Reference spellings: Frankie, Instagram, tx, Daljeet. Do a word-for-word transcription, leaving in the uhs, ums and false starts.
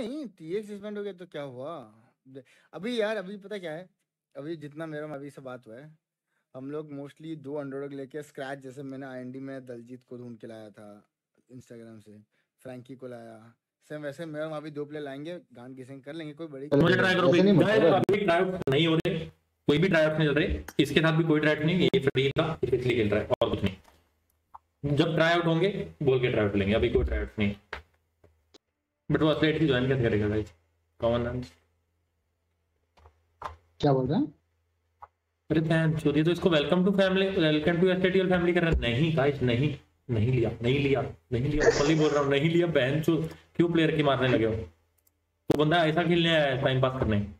नहीं TX suspend हो गया तो क्या हुआ। अभी यार अभी पता क्या है, अभी जितना मेरा अभी से बात हुआ है, हम लोग मोस्टली दो अंडरडॉग लेके स्क्रैच, जैसे मैंने आईएनडी में दलजीत को ढूंढ के लाया था इंस्टाग्राम से, फ्रैंकी को लाया, सेम वैसे मैं और अभी दो प्ले लाएंगे, गान किसिंग कर लेंगे, कोई बड़ी मुझे ट्राई करो नहीं, अभी ट्राई नहीं हो रहे, कोई भी ट्राई नहीं चल रहे, इसके साथ भी कोई ट्राई नहीं, ये फ्री का इसलिए खेल रहा है और कुछ नहीं। जब ट्राई आउट होंगे बोल के ट्राई आउट लेंगे, अभी कोई ट्राई आउट नहीं। बट वो एथलीट ही ज्वाइन कैसे करेगा गाइस, कॉमन लैंड क्या बोल रहा है। अरे बहन चोरी तो इसको welcome to family, welcome to एस्टेटियल फैमिली कर रहा है। नहीं गाइस नहीं, नहीं लिया नहीं लिया नहीं लिया, ओपनली बोल रहा हूं नहीं लिया। बहन चो क्यों प्लेयर की मारने लगे हो, वो बंदा ऐसा खेलने आया है टाइम पास करने।